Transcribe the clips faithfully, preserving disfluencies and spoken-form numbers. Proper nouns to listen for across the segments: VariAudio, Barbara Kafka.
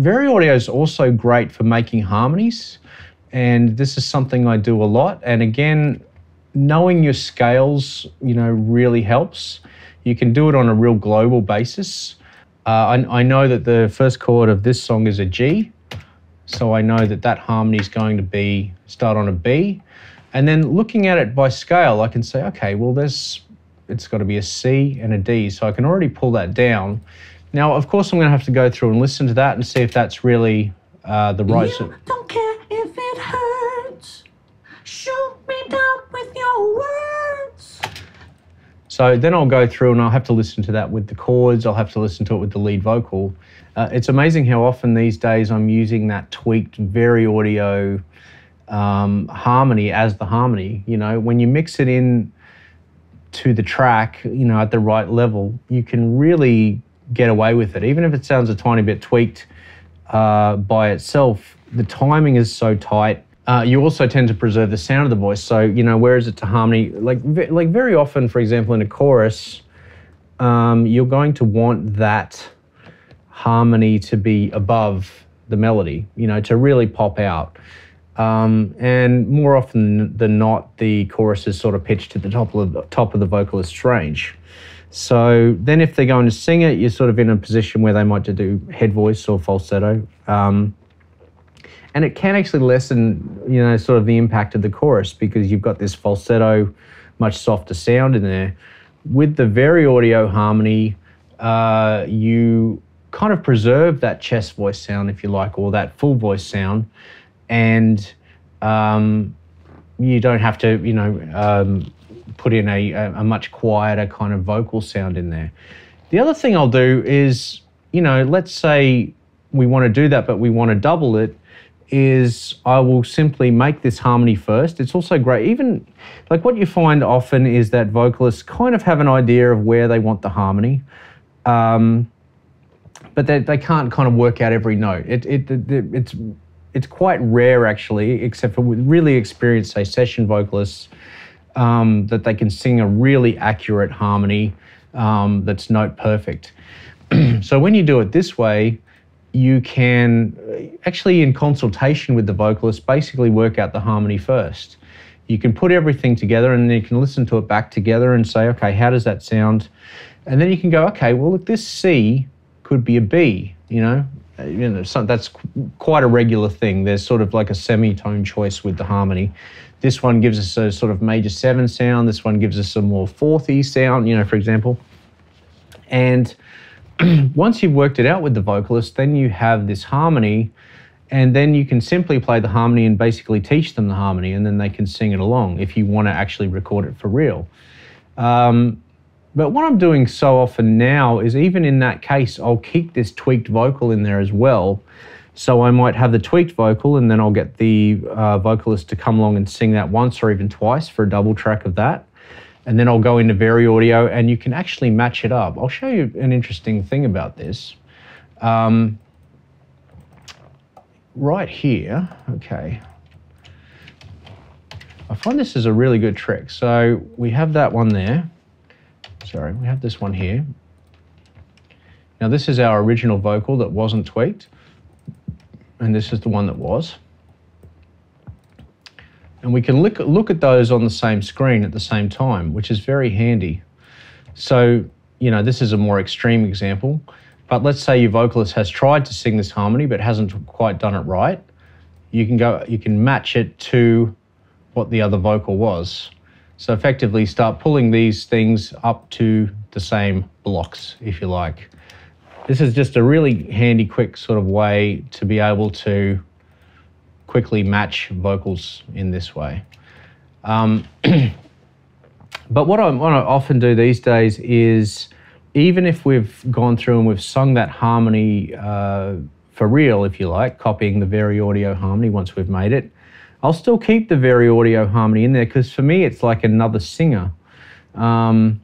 VariAudio is also great for making harmonies, and this is something I do a lot. And again, knowing your scales, you know, really helps. You can do it on a real global basis. Uh, I, I know that the first chord of this song is a G, so I know that that harmony is going to be start on a B. And then looking at it by scale, I can say, okay, well, there's it's got to be a C and a D, so I can already pull that down. Now, of course, I'm going to have to go through and listen to that and see if that's really uh, the right... You don't care if it hurts. Shoot me down with your words. So then I'll go through and I'll have to listen to that with the chords. I'll have to listen to it with the lead vocal. Uh, it's amazing how often these days I'm using that tweaked VariAudio um, harmony as the harmony. You know, when you mix it in to the track, you know, at the right level, you can really get away with it. Even if it sounds a tiny bit tweaked uh, by itself, the timing is so tight. Uh, you also tend to preserve the sound of the voice. So, you know, where is it to harmony? Like, like very often, for example, in a chorus, um, you're going to want that harmony to be above the melody, you know, to really pop out. Um, and more often than not, the chorus is sort of pitched to the top of the, top of the vocalist's range. So then if they're going to sing it, you're sort of in a position where they might do head voice or falsetto. Um, and it can actually lessen, you know, sort of the impact of the chorus, because you've got this falsetto, much softer sound in there. With the VariAudio harmony, uh, you kind of preserve that chest voice sound, if you like, or that full voice sound. And um, you don't have to, you know, um, put in a, a much quieter kind of vocal sound in there. The other thing I'll do is, you know, let's say we want to do that, but we want to double it, is I will simply make this harmony first. It's also great, even, like what you find often is that vocalists kind of have an idea of where they want the harmony. Um, but they, they can't kind of work out every note. It, it, it, it's, It's quite rare, actually, except for really experienced, say, session vocalists, um, that they can sing a really accurate harmony um, that's note perfect. So when you do it this way, you can actually, in consultation with the vocalist, basically work out the harmony first. You can put everything together and then you can listen to it back together and say, okay, how does that sound? And then you can go, okay, well, look, this C could be a B, you know? You know, so that's quite a regular thing. There's sort of like a semitone choice with the harmony. This one gives us a sort of major seven sound. This one gives us a more fourthy sound, you know, for example. And once you've worked it out with the vocalist, then you have this harmony, and then you can simply play the harmony and basically teach them the harmony, and then they can sing it along if you want to actually record it for real. Um, But what I'm doing so often now is, even in that case, I'll keep this tweaked vocal in there as well. So I might have the tweaked vocal, and then I'll get the uh, vocalist to come along and sing that once or even twice for a double track of that. And then I'll go into VariAudio and you can actually match it up. I'll show you an interesting thing about this. Um, right here, okay. I find this is a really good trick. So we have that one there. Sorry, we have this one here. Now this is our original vocal that wasn't tweaked, and this is the one that was. And we can look, look at those on the same screen at the same time, which is very handy. So, you know, this is a more extreme example, but let's say your vocalist has tried to sing this harmony but hasn't quite done it right. You can go, you can match it to what the other vocal was. So effectively start pulling these things up to the same blocks, if you like. This is just a really handy, quick sort of way to be able to quickly match vocals in this way. Um, but what I, what I often do these days is, even if we've gone through and we've sung that harmony uh, for real, if you like, copying the VariAudio harmony once we've made it, I'll still keep the VariAudio harmony in there, because for me it's like another singer. Um,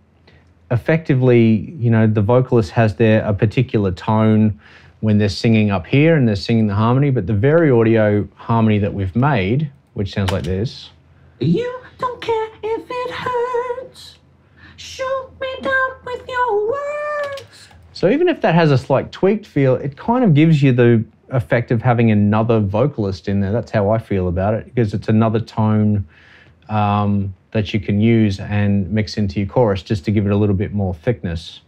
effectively, you know, the vocalist has their a particular tone when they're singing up here and they're singing the harmony, but the VariAudio harmony that we've made, which sounds like this. You don't care if it hurts. Shoot me down with your words. So even if that has a slight tweaked feel, it kind of gives you the effect of having another vocalist in there. That's how I feel about it, because it's another tone um, that you can use and mix into your chorus just to give it a little bit more thickness.